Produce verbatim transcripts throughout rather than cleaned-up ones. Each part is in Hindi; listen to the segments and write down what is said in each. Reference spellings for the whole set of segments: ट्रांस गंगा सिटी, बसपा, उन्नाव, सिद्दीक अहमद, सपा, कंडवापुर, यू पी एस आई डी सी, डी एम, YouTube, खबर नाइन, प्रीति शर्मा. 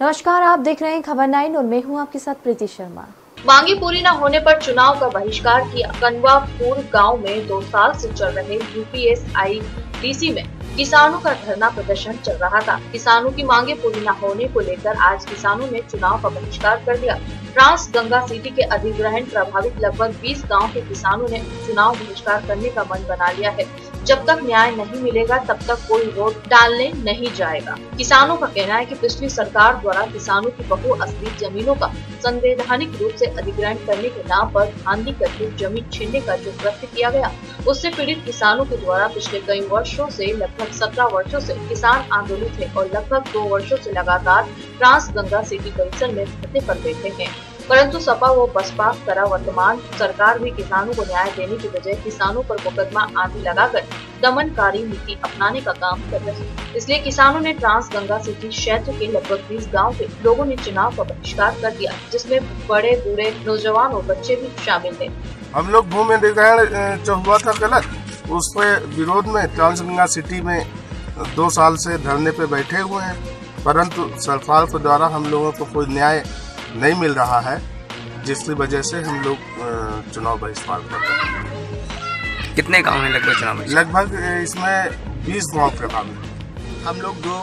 नमस्कार, आप देख रहे हैं खबर नाइन और मैं हूँ आपके साथ प्रीति शर्मा। मांगे पूरी न होने पर चुनाव का बहिष्कार किया। कंडवापुर गांव में दो साल से चल रहे यू पी एस आई डी सी में किसानों का धरना प्रदर्शन चल रहा था। किसानों की मांगे पूरी न होने को लेकर आज किसानों ने चुनाव का बहिष्कार कर दिया। ट्रांस गंगा सिटी के अधिग्रहण प्रभावित लगभग बीस गांव के किसानों ने चुनाव बहिष्कार करने का मन बना लिया है। जब तक न्याय नहीं मिलेगा तब तक कोई वोट डालने नहीं जाएगा। किसानों का कहना है कि पिछली सरकार द्वारा किसानों की बहु असली जमीनों का संवैधानिक रूप से अधिग्रहण करने के नाम पर धांधली करके जमीन छीनने का जो कृत्य किया गया, उससे पीड़ित किसानों के द्वारा पिछले कई वर्षों से लगभग सत्रह वर्षों से किसान आंदोलित है और लगभग दो वर्षों से लगातार ट्रांस गंगा सिटी परिसर में धरने पर बैठे हैं। परंतु सपा व बसपा तथा वर्तमान सरकार भी किसानों को न्याय देने की बजाय किसानों पर मुकदमा आदि लगाकर दमनकारी नीति अपनाने का काम कर रही है। इसलिए किसानों ने ट्रांस गंगा सिटी क्षेत्र के लगभग बीस गांव के लोगों ने चुनाव का बहिष्कार कर दिया, जिसमें बड़े बूढ़े नौजवान और बच्चे भी शामिल थे। हम लोग भूमि अधिग्रहण जो हुआ था गलत, उसके विरोध में ट्रांस गंगा सिटी में दो साल से धरने पे बैठे हुए हैं, परंतु सरकार के द्वारा हम लोगों को कोई न्याय नहीं मिल रहा है, जिसकी वजह से हम लोग चुनाव बहिष्कार कर रहे हैं। कितने गांव हैं लगभग चुनाव? लगभग इसमें बीस गांव के गाँव हैं। हम लोग दो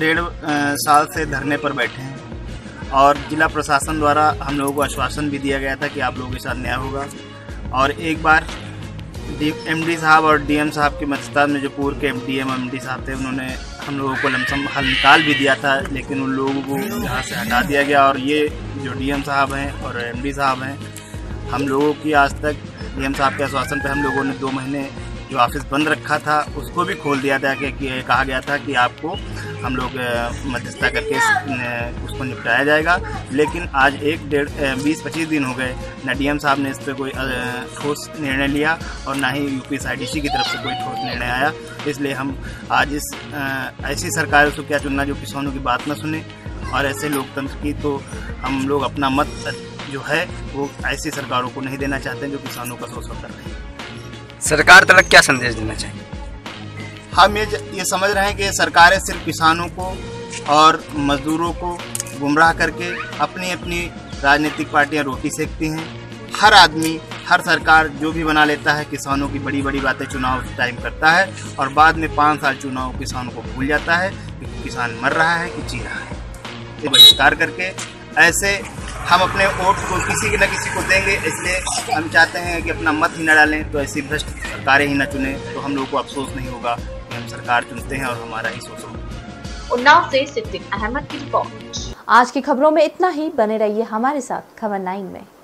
डेढ़ साल से धरने पर बैठे हैं और जिला प्रशासन द्वारा हम लोगों को आश्वासन भी दिया गया था कि आप लोगों के साथ न्याय होगा। और एक बार एम डी साहब और डी एम साहब की मध्यस्थता में जो पूर्व के M डी एम M D साहब थे, उन्होंने हम लोगों को लमसम हल निकाल भी दिया था, लेकिन उन लोगों को यहाँ से हटा दिया गया। और ये जो डी एम साहब हैं और एम डी साहब हैं, हम लोगों की आज तक डी एम साहब के आश्वासन पर हम लोगों ने दो महीने जो ऑफिस बंद रखा था उसको भी खोल दिया था। कि कहा गया था कि आपको हम लोग मध्यस्थता करके उसको निपटाया जाएगा, लेकिन आज एक डेढ़ बीस पच्चीस दिन हो गए, ना डी एम साहब ने इस पर कोई ठोस निर्णय लिया और ना ही यू पी एस आई डी सी की तरफ से कोई ठोस निर्णय आया। इसलिए हम आज इस ऐसी सरकार को क्या चुनना जो किसानों की बात ना सुने, और ऐसे लोकतंत्र की तो हम लोग अपना मत जो है वो ऐसी सरकारों को नहीं देना चाहते जो किसानों का शोषण कर रही है। सरकार तक क्या संदेश देना चाहिए? हम ये ये समझ रहे हैं कि सरकारें सिर्फ किसानों को और मजदूरों को गुमराह करके अपनी अपनी राजनीतिक पार्टियां रोटी सेकती हैं। हर आदमी, हर सरकार जो भी बना लेता है किसानों की बड़ी बड़ी बातें चुनाव टाइम करता है और बाद में पाँच साल चुनाव किसानों को भूल जाता है कि किसान मर रहा है कि जी रहा है। ये बहिष्कार करके ऐसे हम अपने वोट को किसी न किसी को देंगे, इसलिए हम चाहते हैं कि अपना मत ही न डालें, तो ऐसी भ्रष्ट सरकारें ही न चुने, तो हम लोगों को अफसोस नहीं होगा कि हम सरकार चुनते हैं और हमारा ही शोषण। उन्नाव से सिद्दीक अहमद की रिपोर्ट। आज की खबरों में इतना ही, बने रहिए हमारे साथ खबर नाइन में।